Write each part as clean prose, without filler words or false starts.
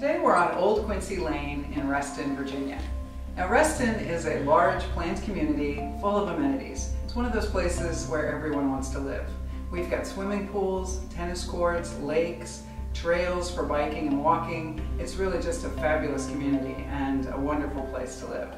Today we're on Old Quincy Lane in Reston, Virginia. Now Reston is a large planned community full of amenities. It's one of those places where everyone wants to live. We've got swimming pools, tennis courts, lakes, trails for biking and walking. It's really just a fabulous community and a wonderful place to live.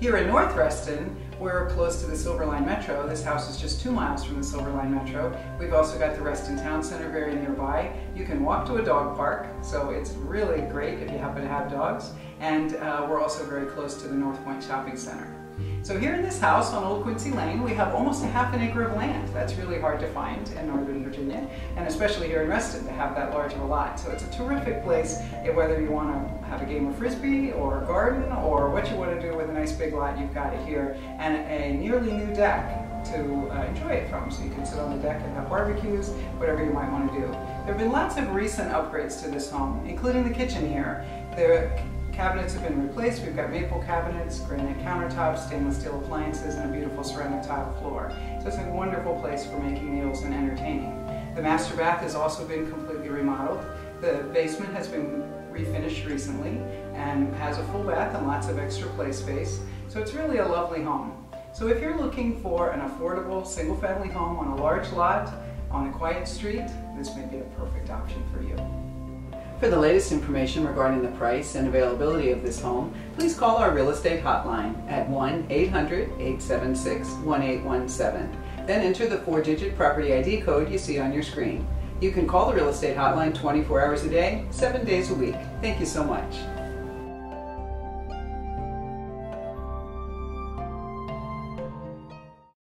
Here in North Reston, we're close to the Silver Line Metro. This house is just 2 miles from the Silver Line Metro. We've also got the Reston Town Center very nearby. You can walk to a dog park, so it's really great if you happen to have dogs. And we're also very close to the North Point Shopping Center. So here in this house on Old Quincy Lane, we have almost a half an acre of land. That's really hard to find in Northern Virginia, and especially here in Reston to have that large of a lot. So it's a terrific place, whether you want to have a game of frisbee or a garden or what you want to do with a nice big lot, you've got it here, and a nearly new deck to enjoy it from. So you can sit on the deck and have barbecues, whatever you might want to do. There have been lots of recent upgrades to this home, including the kitchen here. Cabinets have been replaced. We've got maple cabinets, granite countertops, stainless steel appliances, and a beautiful ceramic tile floor. So it's a wonderful place for making meals and entertaining. The master bath has also been completely remodeled. The basement has been refinished recently and has a full bath and lots of extra play space. So it's really a lovely home. So if you're looking for an affordable single-family home on a large lot, on a quiet street, this may be a perfect option for you. For the latest information regarding the price and availability of this home, please call our real estate hotline at 1-800-876-1817. Then enter the 4-digit property ID code you see on your screen. You can call the real estate hotline 24 hours a day, 7 days a week. Thank you so much.